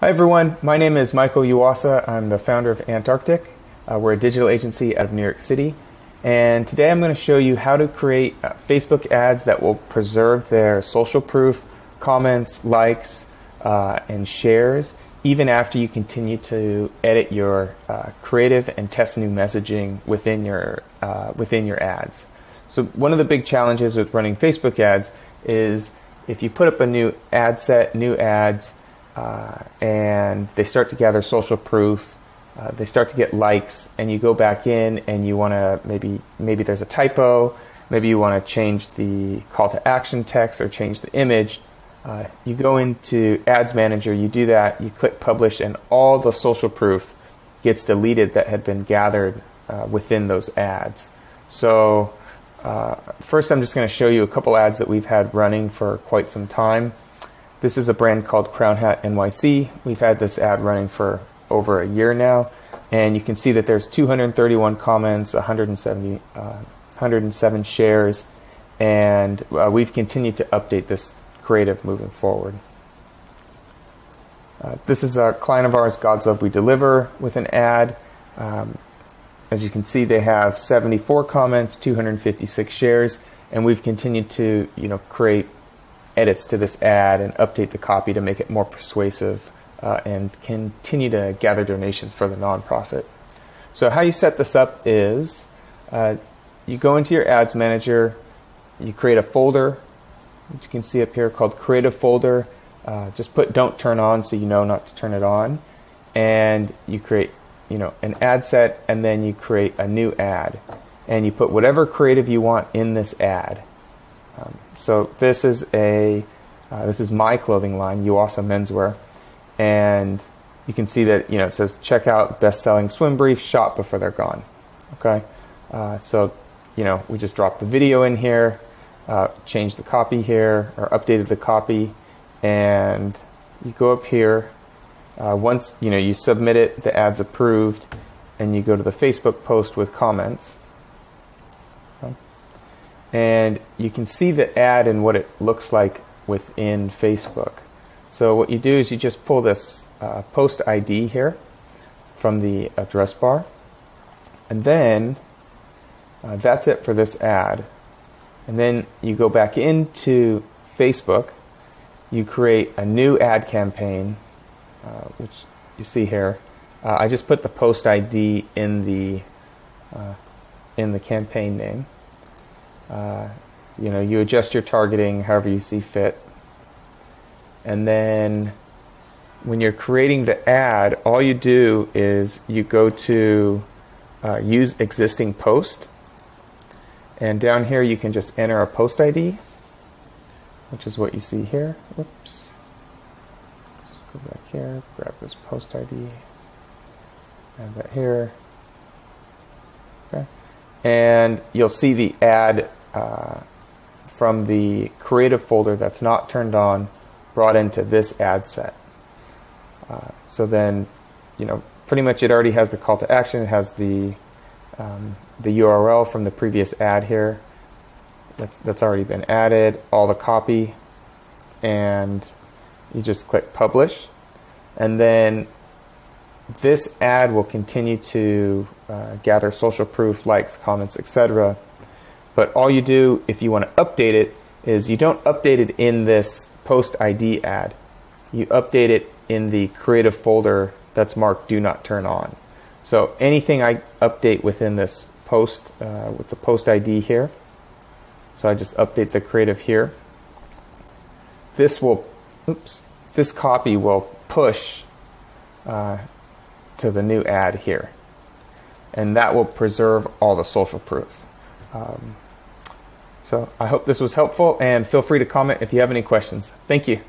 Hi everyone, my name is Michael Yuasa. I'm the founder of Antarctic. We're a digital agency out of New York City. And today I'm going to show you how to create Facebook ads that will preserve their social proof, comments, likes, and shares, even after you continue to edit your creative and test new messaging within your ads. So one of the big challenges with running Facebook ads is if you put up a new ad set, new ads, and they start to gather social proof, they start to get likes, and you go back in and you want to maybe there's a typo, maybe you want to change the call to action text or change the image. You go into Ads Manager, you do that, you click Publish, and all the social proof gets deleted that had been gathered within those ads. So first I'm just going to show you a couple ads that we've had running for quite some time. This is a brand called Crown Hat NYC. We've had this ad running for over a year now, and you can see that there's 231 comments, 107 shares, and we've continued to update this creative moving forward. This is a client of ours, God's Love We Deliver, with an ad. As you can see, they have 74 comments, 256 shares, and we've continued to create edits to this ad and update the copy to make it more persuasive and continue to gather donations for the nonprofit. So how you set this up is you go into your Ads Manager, you create a folder, which you can see up here called Creative Folder. Just put Don't Turn On so you know not to turn it on, and you create an ad set, and then you create a new ad, and you put whatever creative you want in this ad. So this is my clothing line, Yuasa Menswear, and you can see that it says check out best-selling swim brief, shop before they're gone. Okay, so we just dropped the video in here, changed the copy here, or updated the copy, and you go up here. Once you submit it, the ad's approved, and you go to the Facebook post with comments. And you can see the ad and what it looks like within Facebook. So what you do is you just pull this post ID here from the address bar, and then that's it for this ad. And then you go back into Facebook, you create a new ad campaign, which you see here. I just put the post ID in the campaign name. You adjust your targeting however you see fit. And then when you're creating the ad, all you do is you go to Use Existing Post. And down here you can just enter a post ID, which is what you see here. Whoops. Just go back here, grab this post ID, grab that here. Okay. And you'll see the ad from the creative folder that's not turned on brought into this ad set. So then, pretty much it already has the call to action. It has the URL from the previous ad here that's already been added, all the copy, and you just click publish. And then this ad will continue to gather social proof, likes, comments, etc. But all you do if you want to update it is you don't update it in this post ID ad. You update it in the creative folder that's marked Do Not Turn On. So anything I update within this post with the post ID here, so I just update the creative here. This copy will push to the new ad here, and that will preserve all the social proof. So I hope this was helpful, and feel free to comment if you have any questions. Thank you.